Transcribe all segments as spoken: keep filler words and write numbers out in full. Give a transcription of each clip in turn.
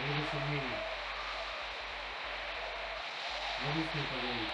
Много сомнений. Могу с ним поговорить.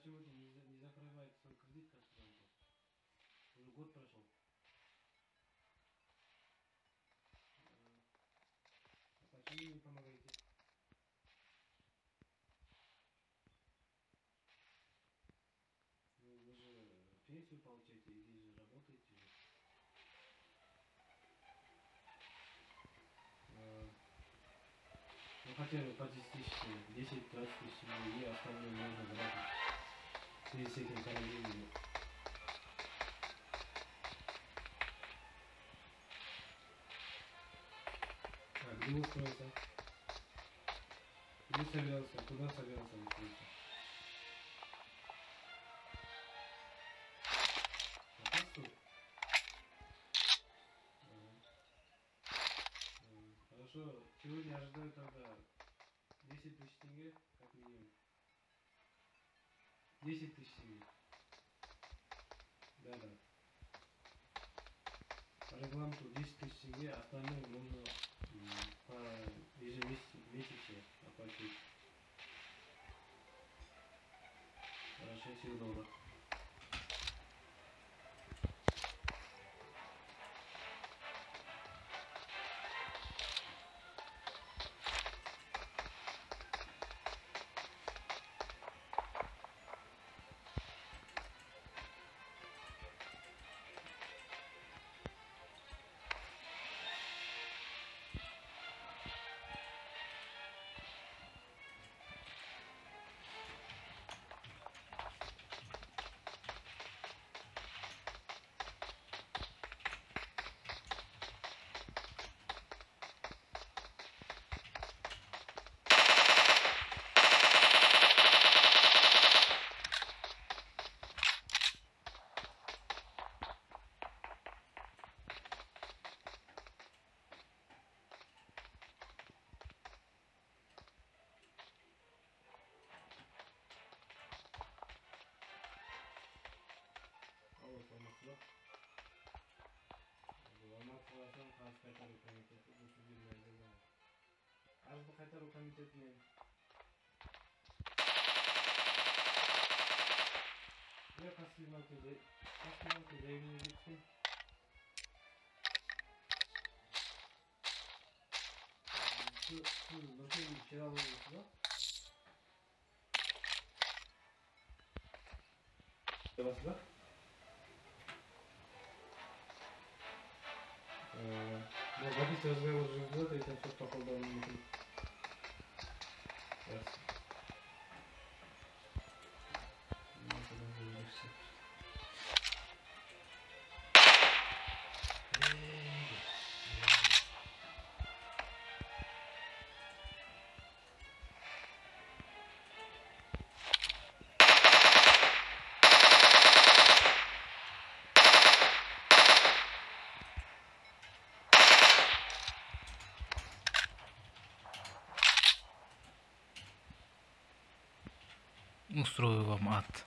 Почему-то не, не закрывает свой кредит, как раньше. Уже год прошел. А почему не помогаете? Вы, вы же пенсию получаете или же работаете? Ну хотя бы по десять-двадцать тысяч и остальные можно брать. В связи с этим коронавирусом. А где устроился? Где собирался? Куда собирался устроиться? Хорошо, сегодня ожидаю тогда десять тысяч тенге, как минимум. десять тысяч тенге. Да, да. По регламенту десять тысяч тенге, остальное нужно по ежемесячно оплатить. Хорошо, всего доброго. Қайтару комитетінен я қасылмауды дәйімін кетсін. Сіз бір сөйін шералыңыз ба? Coba sebelah. Ну, водитель развел уже в это, и там все походу внутри. Раз. Ну, тогда будем все. Устрою вам ад.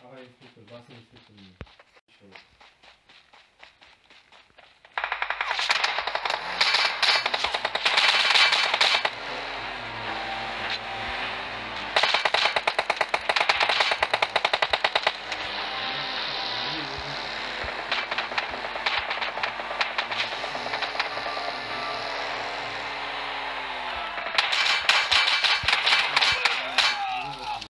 Ага, инструктор, бассейн инструктор.